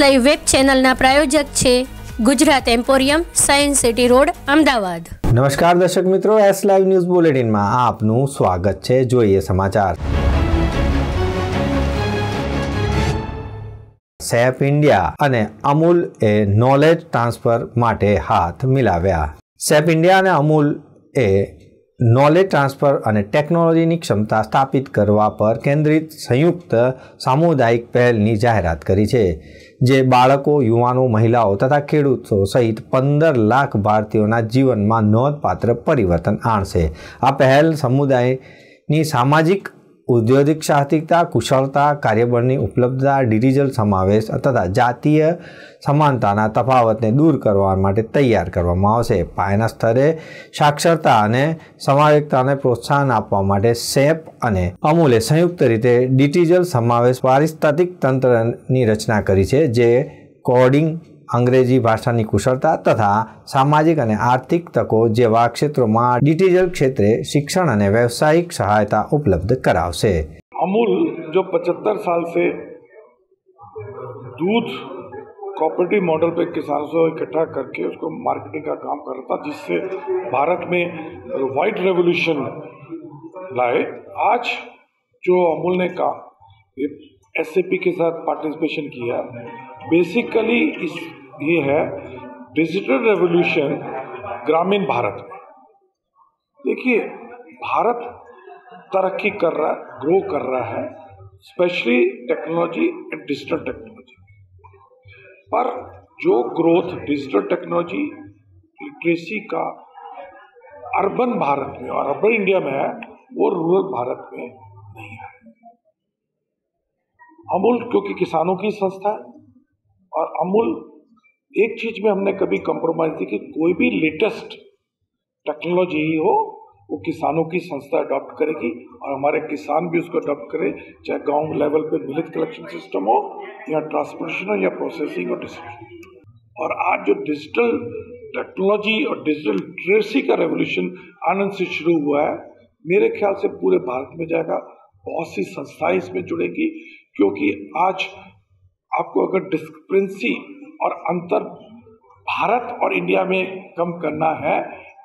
Live web ચેનલના પ્રાયોજક છે Gujarat emporium science city road Amdavad. नमस्कार दर्शक मित्रों, एस लाइव न्यूज बुलेटिन में आपनु स्वागत है। जोईए समाचार। SAP इंडिया अने अमूल ए नॉलेज ट्रांसफर माटे हाथ मिलाव्या। SAP इंडिया अने अमूल ए नॉलेज ट्रांसफर अने टेक्नोलॉजी क्षमता स्थापित करवा पर केंद्रित संयुक्त सामुदायिक पहलनी जाहेरात करी छे, जे बाळको, युवाओं, महिलाओं तथा खेडूतो सहित 15 लाख भारतीयों जीवन में नोंधपात्र परिवर्तन आणशे। आ पहल समुदायनी सामाजिक, औद्योगिक साहसिकता, कुशलता, कार्यबळनी उपलब्धता, डिजिटल समावेश तथा जातीय समानताना तफावतने दूर करवा माटे तैयार करवामां आवशे। पायाना स्तरे साक्षरता अने समावेशताने प्रोत्साहन आपवा माटे SAP अने अमूले संयुक्त रीते डिजिटल समावेश पारिस्थितिक तंत्रनी रचना करी छे, जे कोडिंग, अंग्रेजी भाषानी कुशलता तथा सामाजिक और आर्थिक तको जेवा क्षेत्रों में डिजिटल क्षेत्रे शिक्षण और व्यावसायिक सहायता उपलब्ध करावशे। अमूल जो 75 साल से दूध कॉपरेटिव मॉडल पे किसानों से इकट्ठा करके उसको मार्केटिंग का काम कर रहा था, जिससे भारत में वाइट रेवोल्यूशन लाए। आज जो अमूल ने कहा SAP के साथ पार्टिसिपेशन किया, बेसिकली इस ये है डिजिटल रेवोल्यूशन ग्रामीण भारत में। देखिए, भारत तरक्की कर रहा है, ग्रो कर रहा है, specially technology and digital technology पर। जो ग्रोथ डिजिटल टेक्नोलॉजी लिटरेसी का अर्बन भारत में और अर्बन इंडिया में है, वो रूरल भारत में नहीं है। अमूल क्योंकि किसानों की संस्था है, और अमूल एक चीज़ में हमने कभी कंप्रोमाइज़ की कि कोई भी लेटेस्ट टेक्नोलॉजी ही हो, वो किसानों की संस्था अडॉप्ट करेगी और हमारे किसान भी उसको अडॉप्ट करें, चाहे गांव लेवल पे मिलेट कलेक्शन सिस्टम हो या ट्रांसपोर्टेशन हो या प्रोसेसिंग और डिस्ट्रीब्यूशन। और आज जो डिजिटल टेक्नोलॉजी और डिजिटल लिटरेसी का रेवोल्यूशन आनंद से शुरू हुआ है, मेरे ख्याल से पूरे भारत में जाएगा। बहुत सी संस्थाएँ इसमें जुड़ेंगी, क्योंकि आज आपको अगर डिस्क्रिपेंसी और अंतर भारत और इंडिया में कम करना है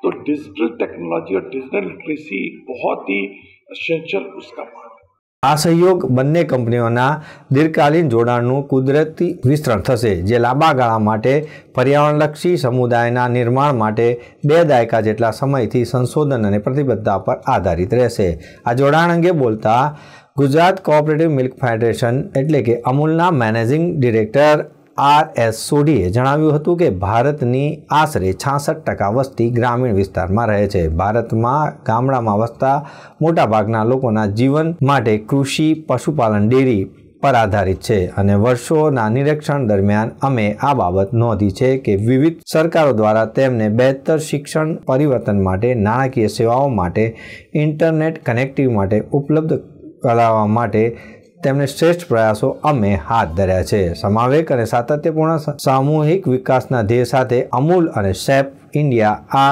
तो डिजिटल टेक्नोलॉजी और डिजिटल लिटरेसी बहुत ही एसेंशियल उसका भाग। आ सहयोग बंने कंपनीओना दीर्घकालीन जोड़ाणनुं कुदरती विस्तार थशे, जे लांबा गाळा माटे पर्यावरणलक्षी समुदायना निर्माण माटे 2 દાયકા જેટલા સમયથી संशोधन अने प्रतिबद्धता पर आधारित रहेशे। आ जोड़ाण अंगे बोलता गुजरात कोऑपरेटिव मिल्क फेडरेशन एटले के अमूलना मैनेजिंग डिरेक्टर आरएसओडीए जणाव्युं हतुं के भारतनी आशरे 66% वस्ती ग्रामीण विस्तार में रहे छे। भारत में गामडामां वसता मोटा भागना लोकोना जीवन माटे कृषि, पशुपालन, डेरी पर आधारित है। अने वर्षोना निरीक्षण दरमियान अमे आ बाबत नोधी है कि विविध सरकारों द्वारा तेमने बेहतर शिक्षण, परिवर्तन माटे, नाणाकीय सेवाओं माटे, इंटरनेट कनेक्टिव माटे उपलब्ध करावा माटे तेमने श्रेष्ठ प्रयासों अमे हाथ धर्या छे। समावेश अने सातत्यपूर्ण सामूहिक विकासना ध्येय साथे अमूल अने SAP इंडिया आ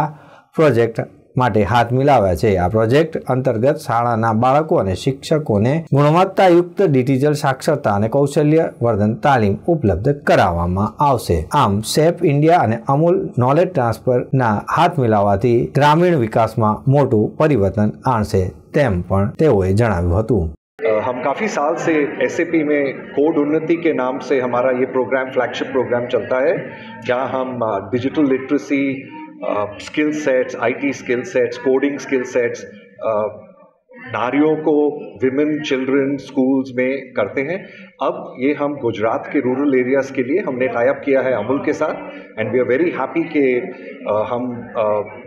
प्रोजेक्ट माटे हाथ मिलाव्या छे। आ प्रोजेक्ट अंतर्गत शाळाना बाळको अने शिक्षकोने गुणवत्तायुक्त डिजिटल साक्षरता अने कौशल्य वर्धन तालीम उपलब्ध करावामां आवशे। आम SAP इंडिया अने अमूल नॉलेज ट्रांसफरना हाथ मिलावाथी ग्रामीण विकासमां मोटुं परिवर्तन आणशे, तेम पण तेओए जणाव्युं हतुं। हम काफ़ी साल से SAP में कोड उन्नति के नाम से हमारा ये प्रोग्राम, फ्लैगशिप प्रोग्राम चलता है, जहाँ हम digital literacy skill sets, IT skill sets, coding skill sets नारियों को, विमेन, चिल्ड्रन स्कूल्स में करते हैं। अब ये हम गुजरात के रूरल एरियाज़ के लिए हमने टाई अप किया है अमूल के साथ, and we are very happy के हम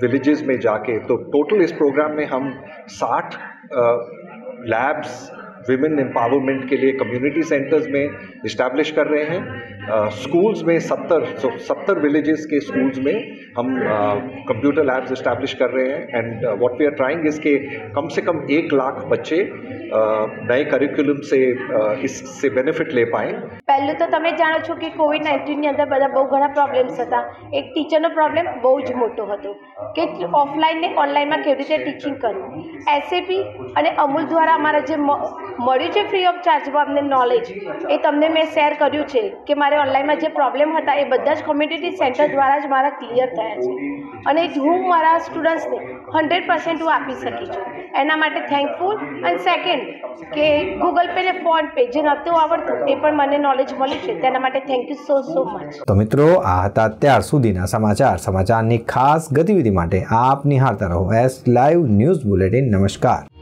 विलेजेस में जाके, तो टोटल इस प्रोग्राम में हम 60 लैब्स विमेन एम्पावरमेंट के लिए कम्युनिटी सेंटर्स में इस्टेब्लिश कर रहे हैं। स्कूल्स में 70 विलेजेस के स्कूल्स में हम कंप्यूटर लैब्स इस्टेब्लिश कर रहे हैं, and what we are trying is के कम से कम 1 लाख बच्चे नए करिकुलम से इससे बेनिफिट ले पाएँ। पहले तो तब जाणो छो कि कोविड-19 अंदर बधा बहुत घणा प्रॉब्लम्स था। एक टीचरनो प्रॉब्लम बहुत मोटो हतो कि ऑफलाइन ने ऑनलाइन में केवी रीते टीचिंग करूँ। एसएपी और अमूल द्वारा अमारा जे मळ्युं छे फ्री ऑफ चार्ज में अमने नॉलेज ए तमने मैं शेर कर्युं छे कि मारे ऑनलाइन में जो प्रॉब्लम था ए बधा ज कम्युनिटी सेंटर द्वारा ज मारा क्लियर थया छे अने हूँ मारा स्टूडंट्स ने 100% हूँ आपी शकी छूँ। एना माटे थैंकफुल। एंड सेकेंड के गूगल पे ने फोन पे जे नतुं आवडतुं ए पण मने नॉलेज मळ्युं छे तेना माटे थैंक यू सो मच। तो मित्रों आ हता अत्यार सुधीना समाचार। समाचारनी खास गतिविधि माटे आप निहाळता रहो एस लाइव न्यूज बुलेटिन। नमस्कार।